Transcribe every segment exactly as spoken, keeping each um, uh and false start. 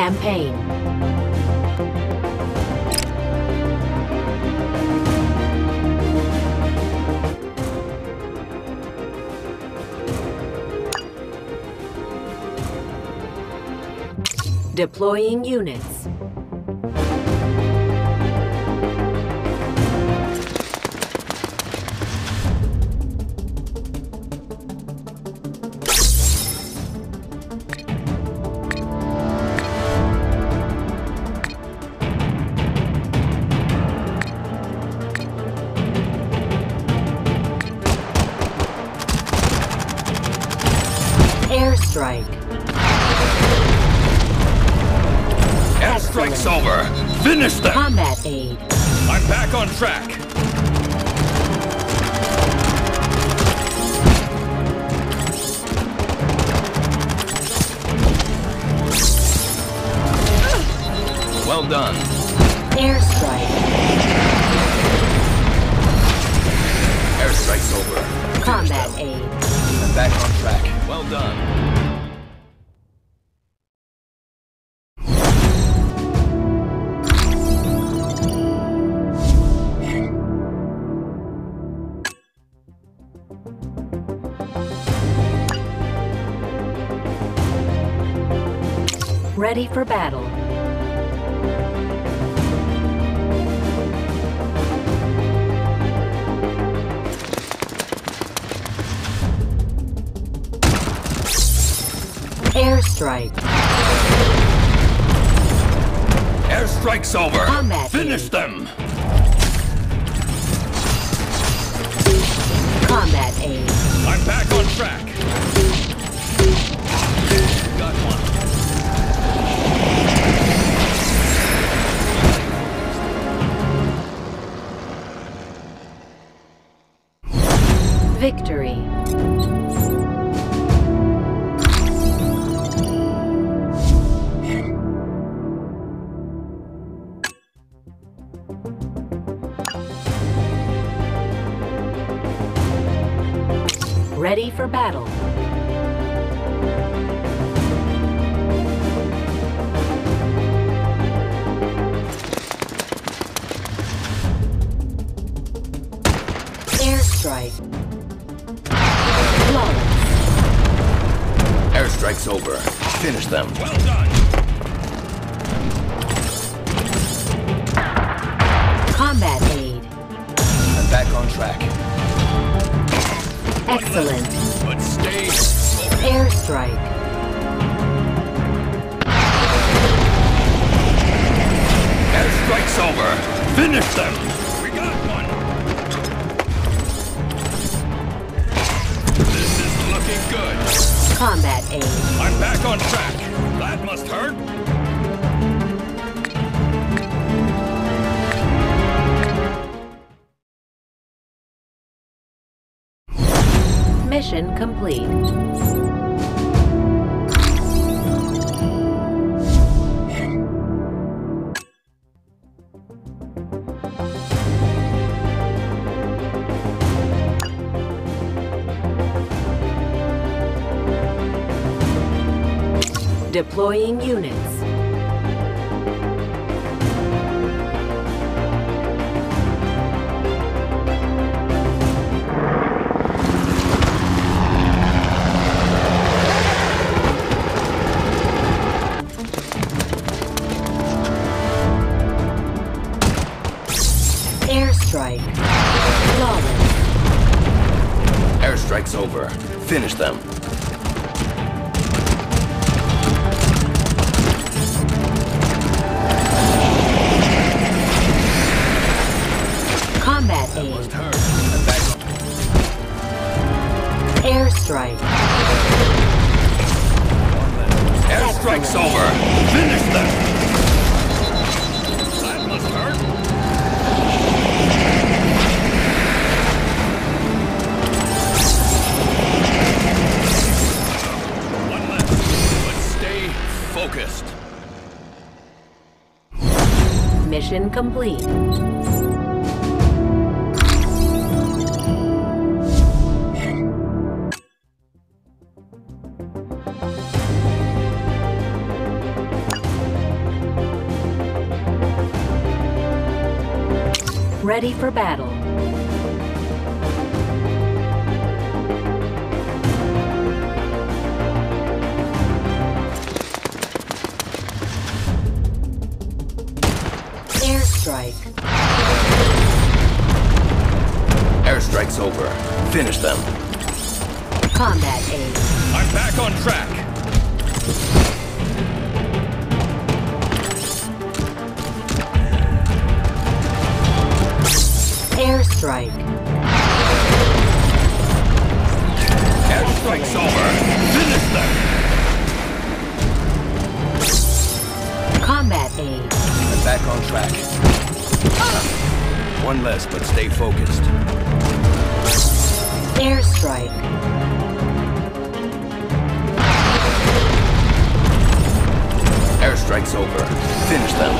campaign. Deploying units. Airstrike. Airstrike's over. Finish them. Combat aid. I'm back on track. Well done. Airstrike. Airstrike's over. Combat aid. I'm back on track. Well done. Ready for battle. Airstrike. Airstrike's over. Combat Finish aid. them. Combat aid. I'm back on track. Got one. Victory. Ready for battle. Airstrike. Flawless. Airstrike's over. Finish them. Well done. Combat aid. I'm back on track. Excellent. But stay. Airstrike. Airstrike's over. Finish them. We got one. This is looking good. Combat aid. I'm back on track. That must hurt. Mission complete. Deploying units. Airstrike. Flawless. Airstrike's over. Finish them. Combat aid. Airstrike. Airstrike's over. Finish them. Focused. Mission complete. Ready for battle. Airstrike. Airstrike's over. Finish them. Combat aid. I'm back on track. Airstrike. Airstrike's over. Finish them. Combat aid. I'm back on track. Ah! One less, but stay focused. Airstrike. Airstrike's over. Finish them.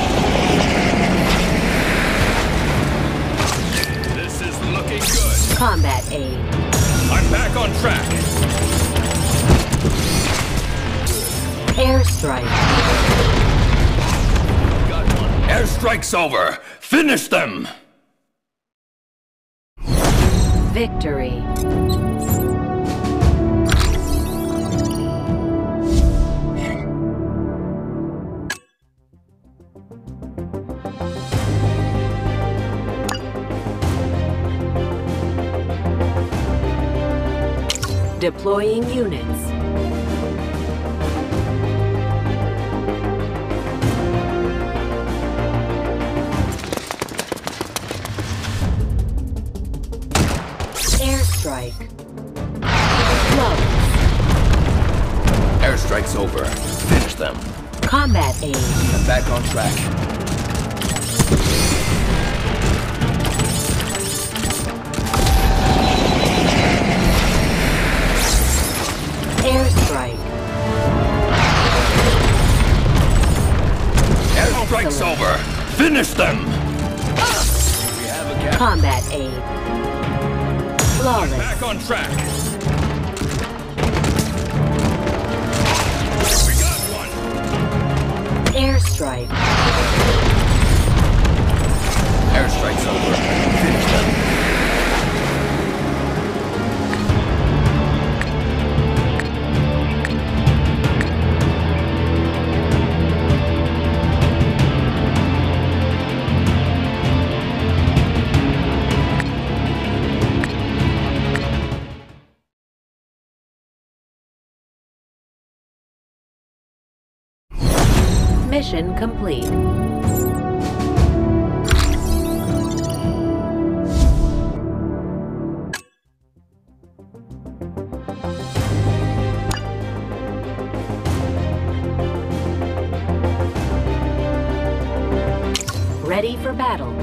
Good. Combat aid. I'm back on track. Airstrike. Got one. Airstrike's over. Finish them. Victory. Deploying units. Airstrike. Close. Airstrike's over. Finish them. Combat aid. I'm back on track. Airstrike. Airstrike's over. Finish them. Ah! We have a gap. Combat aid. Flawless. Back on track. We got one. Airstrike. Airstrike's over. Finish them. Mission complete. Ready for battle.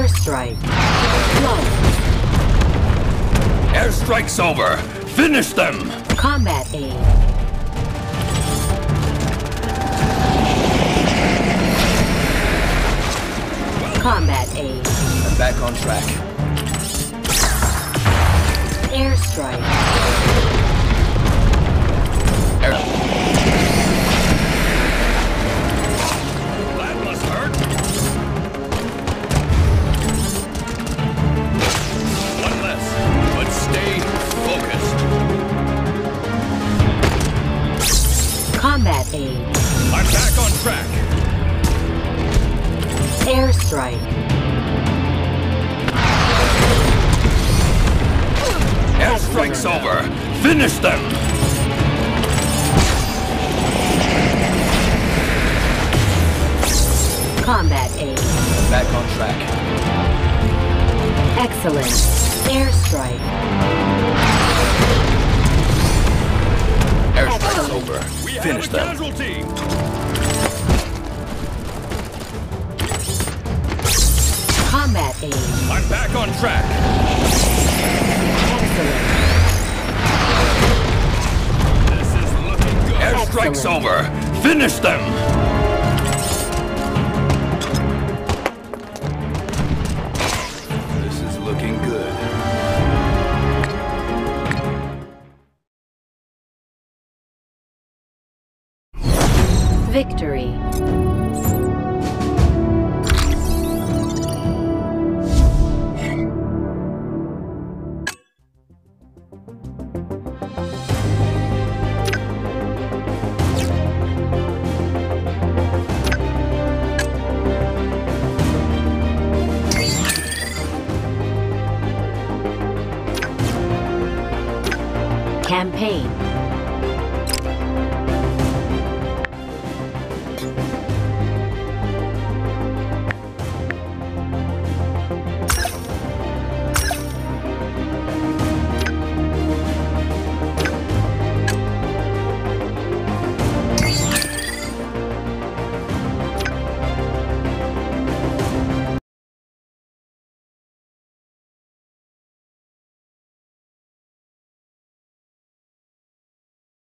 Airstrike. Close. Airstrike's over. Finish them. Combat aid. Combat aid. I'm back on track. Airstrike. Air. That must hurt. Stay focused. Combat aid. I'm back on track. Airstrike. Airstrike's over. Finish them. Combat aid. I'm back on track. Excellent. Airstrike. Airstrike's over. We Finish have a them. Casualty. Combat aid. I'm back on track. Excellent. This is looking good. Airstrike's Excellent. over. Finish them. Victory. Campaign.